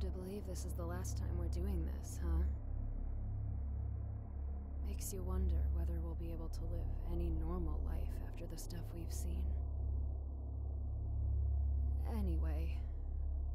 hard to believe this is the last time we're doing this, huh? Makes you wonder whether we'll be able to live any normal life after the stuff we've seen. Anyway,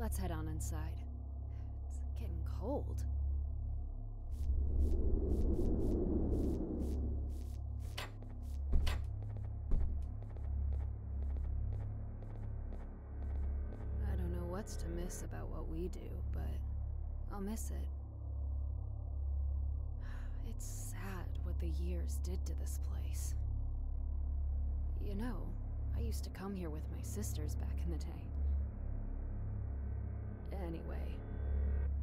let's head on inside. It's getting cold. I don't know what's to miss about what we do, but I'll miss it. It's sad what the years did to this place. You know, I used to come here with my sisters back in the day. Anyway,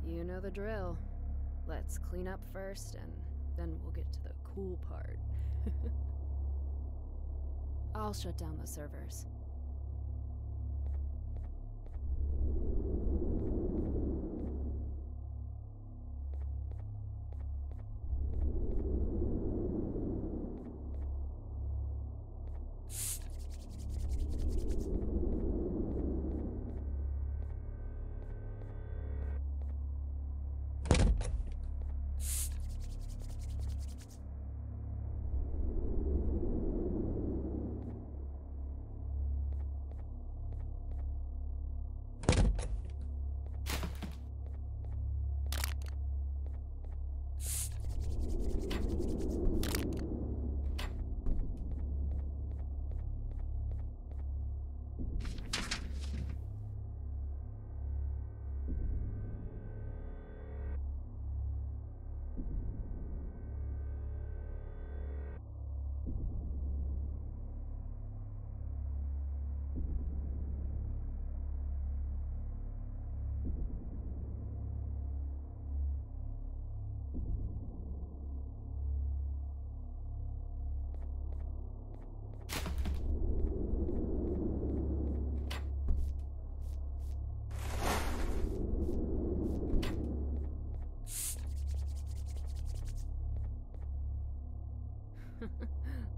you know the drill. Let's clean up first, and then we'll get to the cool part. I'll shut down the servers.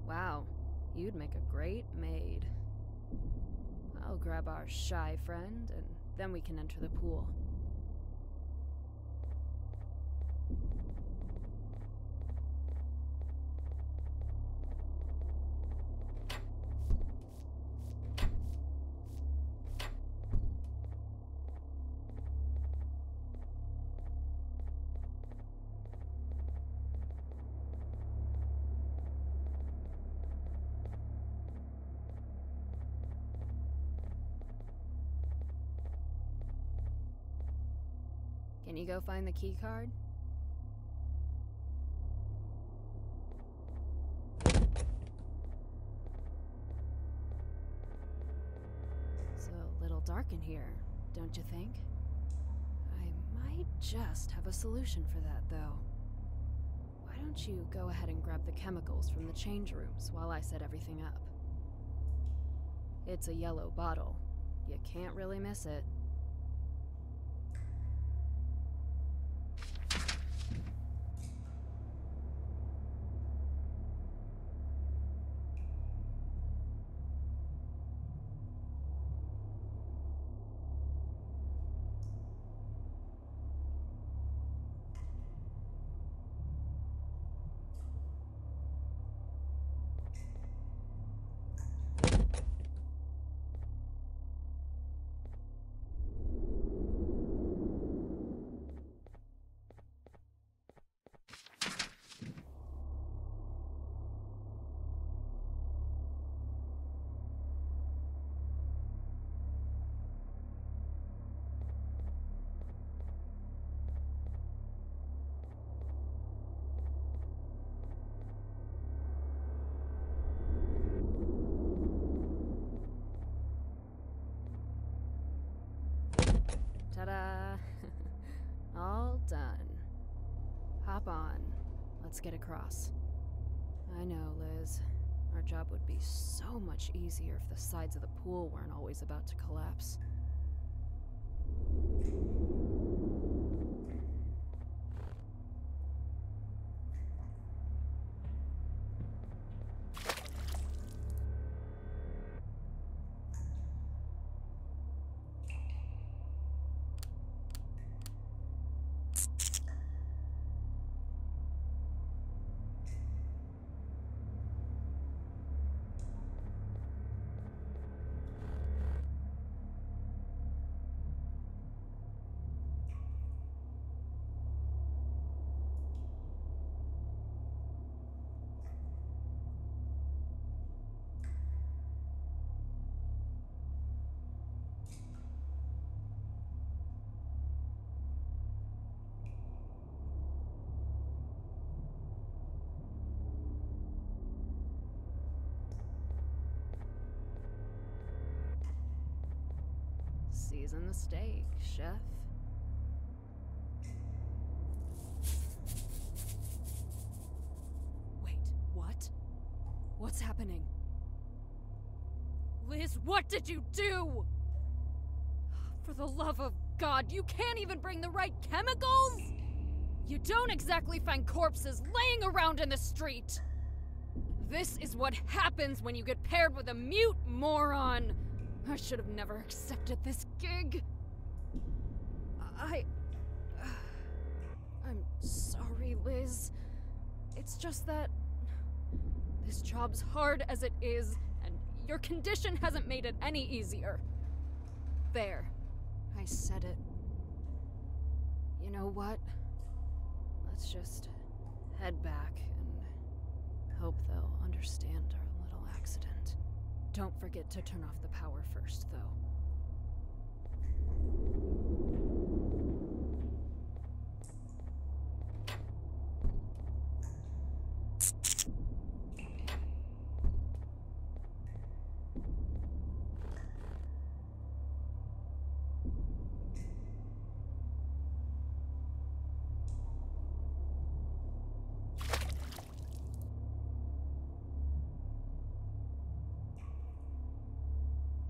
Wow, you'd make a great maid. I'll grab our shy friend, and then we can enter the pool. Can you go find the key card? It's a little dark in here, don't you think? I might just have a solution for that, though. Why don't you go ahead and grab the chemicals from the change rooms while I set everything up? It's a yellow bottle. You can't really miss it. Ta-da! All done. Hop on. Let's get across. I know, Liz. Our job would be so much easier if the sides of the pool weren't always about to collapse. season the steak, chef. Wait, what? What's happening? Liz, what did you do? For the love of God, you can't even bring the right chemicals? You don't exactly find corpses laying around in the street. This is what happens when you get paired with a mute moron. I should have never accepted this gig. I'm sorry, Liz. It's just that this job's hard as it is, and your condition hasn't made it any easier. There. I said it. You know what? Let's just head back and hope they'll understand our little accident. Don't forget to turn off the power first, though.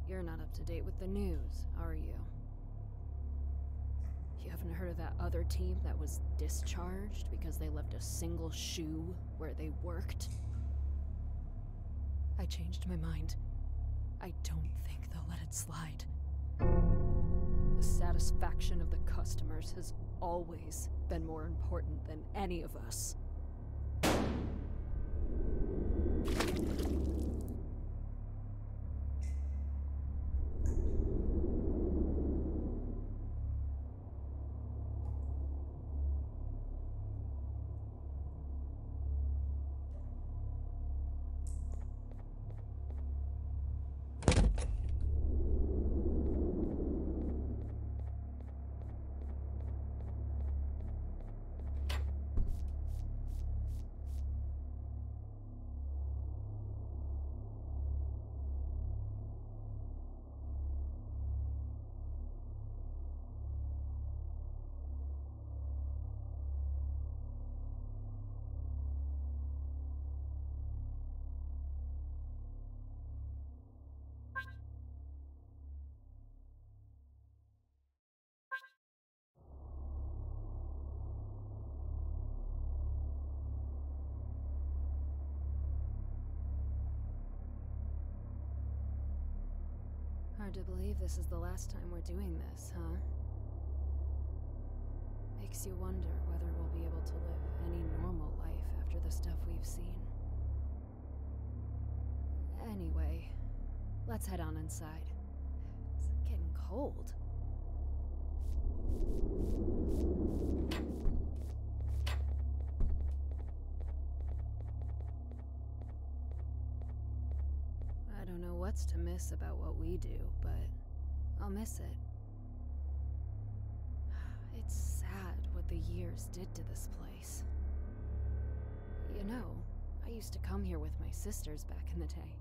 You're not up to date with the news, are you? You haven't heard of that other team that was discharged because they left a single shoe where they worked? I changed my mind. I don't think they'll let it slide. The satisfaction of the customers has always been more important than any of us. Hard to believe this is the last time we're doing this, huh? Makes you wonder whether we'll be able to live any normal life after the stuff we've seen. Anyway, let's head on inside. It's getting cold. What's to miss about what we do, but I'll miss it. It's sad what the years did to this place. You know, I used to come here with my sisters back in the day.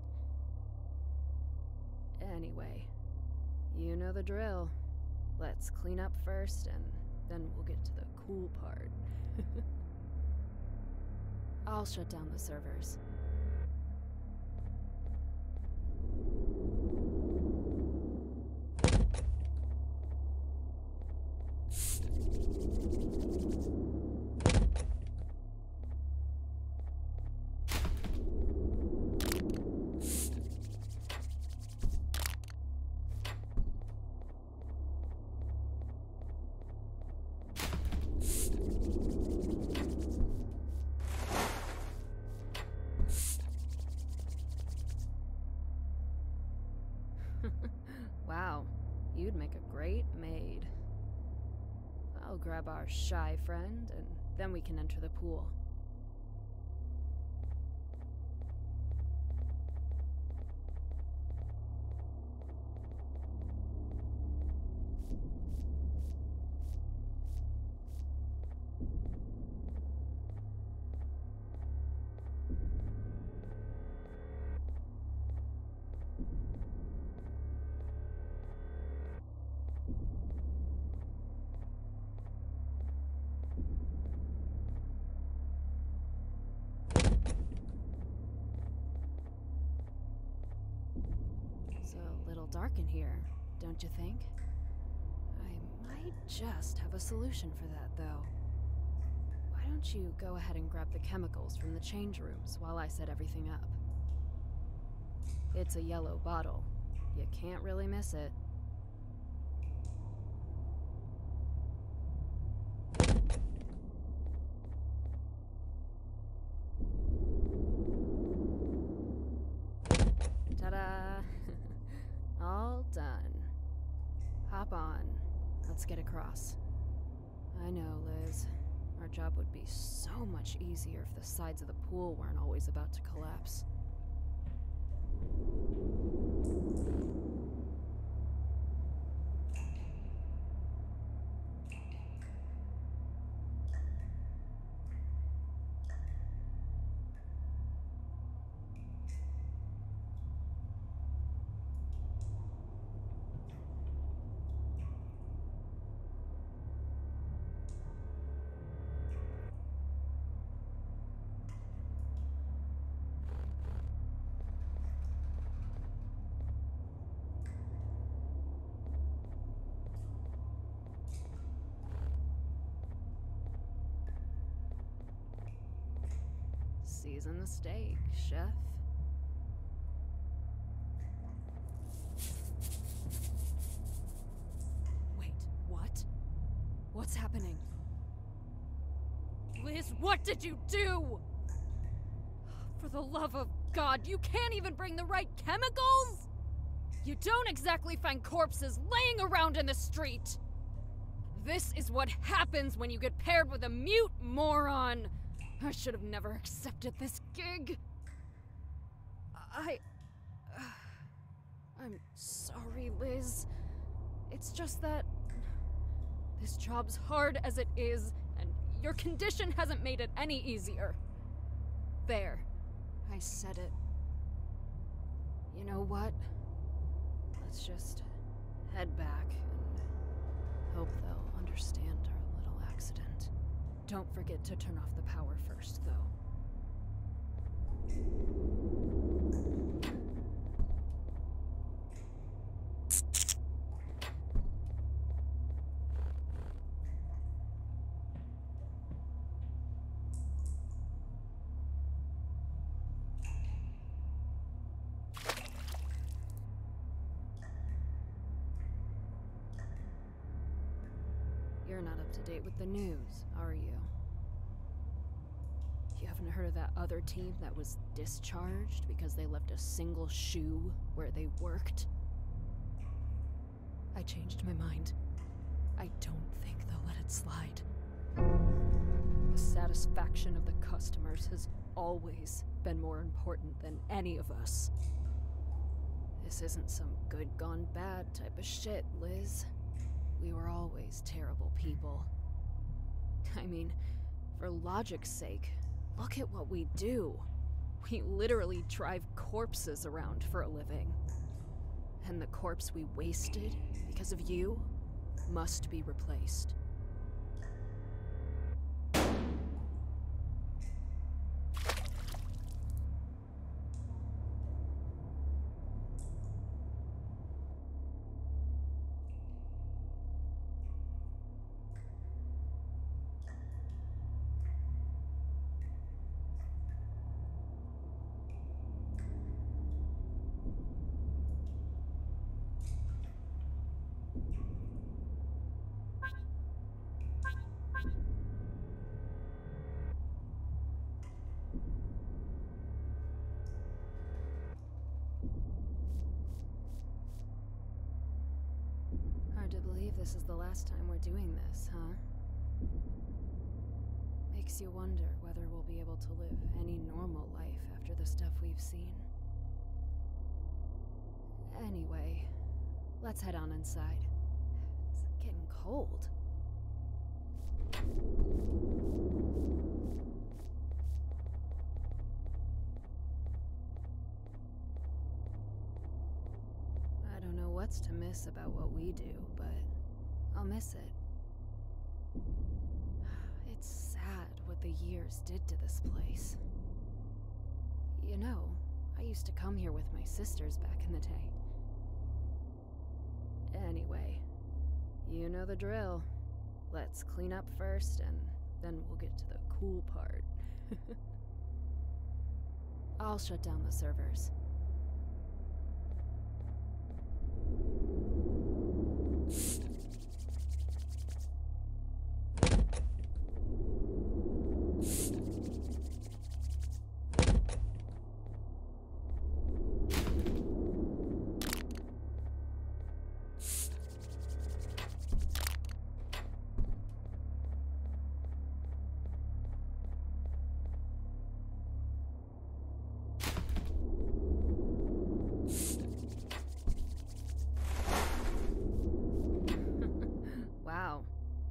Anyway, you know the drill. Let's clean up first, and then we'll get to the cool part. I'll shut down the servers. Wow, you'd make a great maid. I'll grab our shy friend, and then we can enter the pool. dark in here, don't you think? I might just have a solution for that, though. Why don't you go ahead and grab the chemicals from the change rooms while I set everything up? It's a yellow bottle. You can't really miss it. Ta-da! All done. Hop on. Let's get across. I know, Liz. Our job would be so much easier if the sides of the pool weren't always about to collapse. Season the steak, chef. Wait, what? What's happening? Liz, what did you do? For the love of God, you can't even bring the right chemicals? You don't exactly find corpses laying around in the street. This is what happens when you get paired with a mute moron. I should have never accepted this gig. I'm sorry, Liz. It's just that this job's hard as it is, and your condition hasn't made it any easier. There. I said it. You know what? Let's just head back and hope they'll understand our little accident. Don't forget to turn off the power first, though. You're not up to date with the news, are you? You haven't heard of that other team that was discharged because they left a single shoe where they worked? I changed my mind. I don't think they'll let it slide. The satisfaction of the customers has always been more important than any of us. This isn't some good gone bad type of shit, Liz. We were always terrible people. I mean, for logic's sake, look at what we do. We literally drive corpses around for a living. And the corpse we wasted because of you must be replaced. This is the last time we're doing this, huh? Makes you wonder whether we'll be able to live any normal life after the stuff we've seen. Anyway, let's head on inside. It's getting cold. I don't know what's to miss about what we do, but I'll miss it. It's sad what the years did to this place. You know, I used to come here with my sisters back in the day. anyway. You know the drill. Let's clean up first, and then we'll get to the cool part. I'll shut down the servers.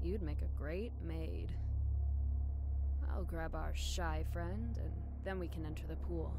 You'd make a great maid. I'll grab our shy friend, and then we can enter the pool.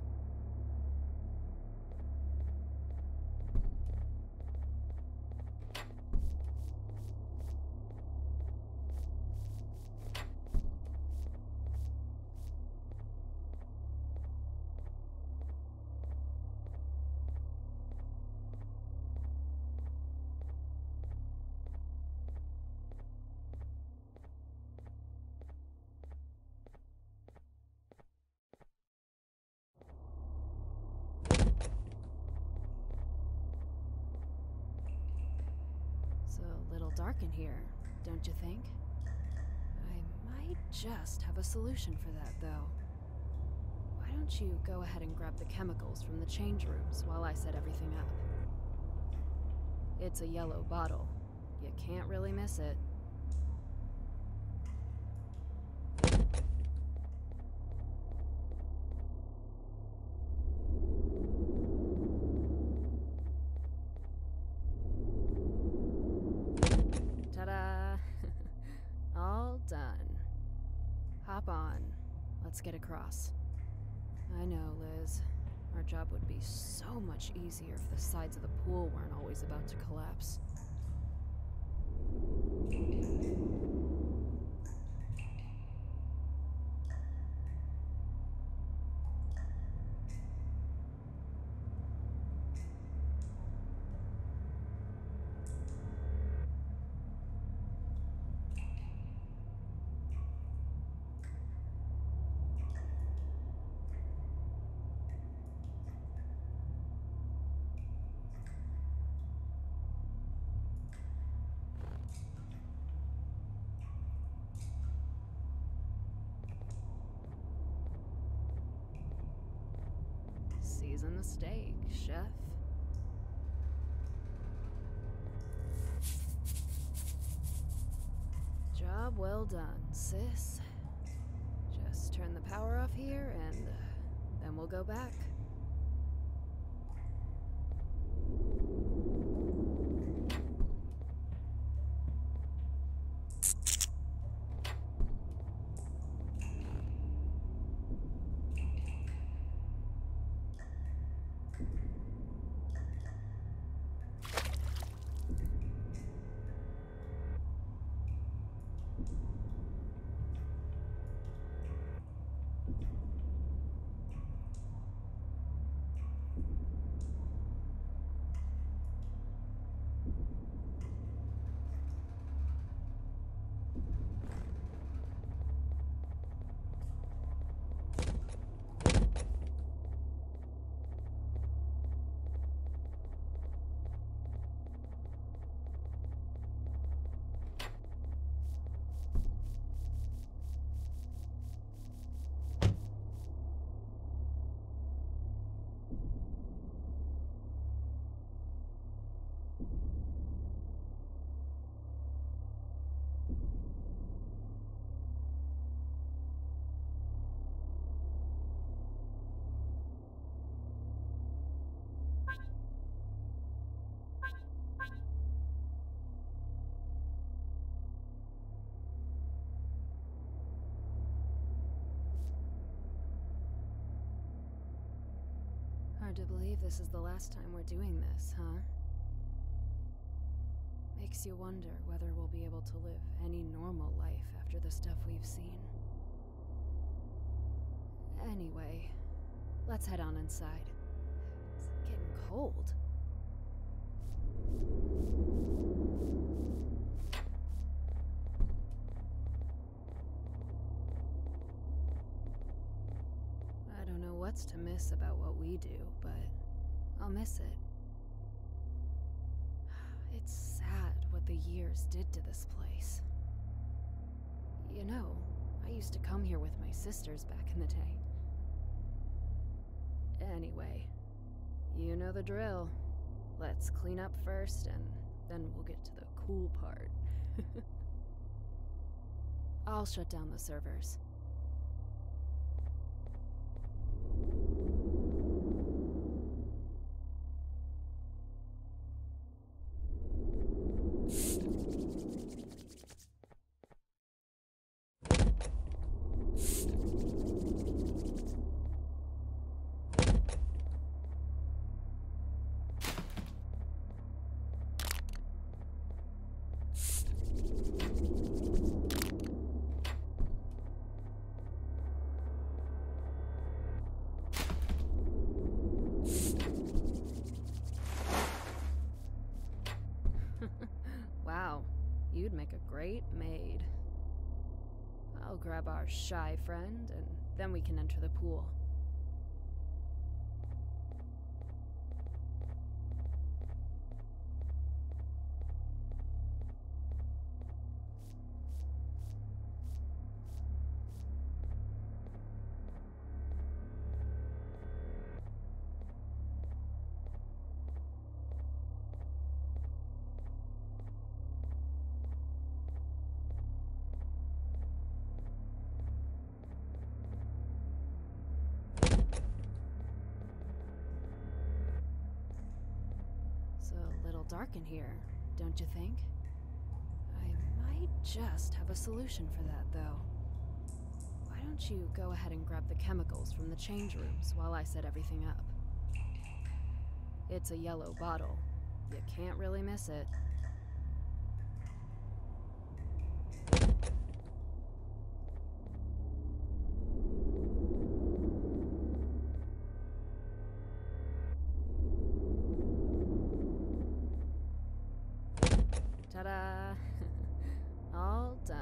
Dark in here, don't you think? I might just have a solution for that, though. Why don't you go ahead and grab the chemicals from the change rooms while I set everything up? It's a yellow bottle. You can't really miss it. Done. Hop on. Let's get across. I know, Liz. Our job would be so much easier if the sides of the pool weren't always about to collapse. Season the steak, chef. Job well done, sis. Just turn the power off here, and then we'll go back. Hard to believe this is the last time we're doing this, huh? Makes you wonder whether we'll be able to live any normal life after the stuff we've seen. Anyway, let's head on inside. It's getting cold. what's to miss about what we do, but I'll miss it. It's sad what the years did to this place. You know, I used to come here with my sisters back in the day. Anyway, you know the drill. Let's clean up first, and then we'll get to the cool part. I'll shut down the servers. Wow, you'd make a great maid. I'll grab our shy friend, and then we can enter the pool. Dark in here, don't you think? I might just have a solution for that, though. Why don't you go ahead and grab the chemicals from the change rooms while I set everything up? It's a yellow bottle. You can't really miss it. Ta-da! All done.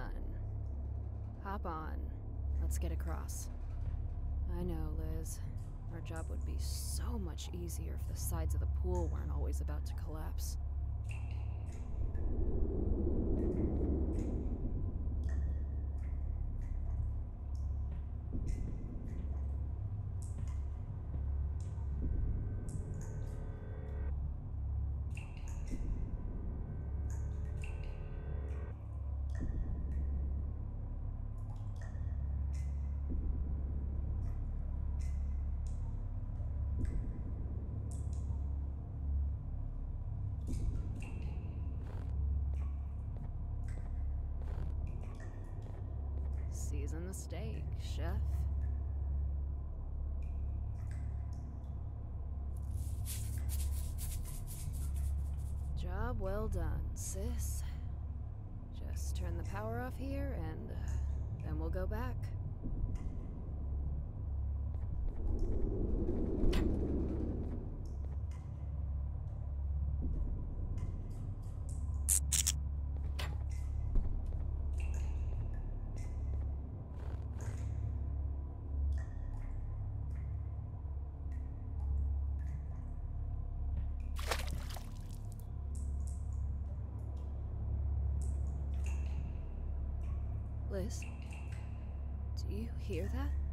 Hop on. Let's get across. I know, Liz. Our job would be so much easier if the sides of the pool weren't always about to collapse. Season the steak, chef. Job well done, sis. Just turn the power off here, and then we'll go back. Liz, do you hear that?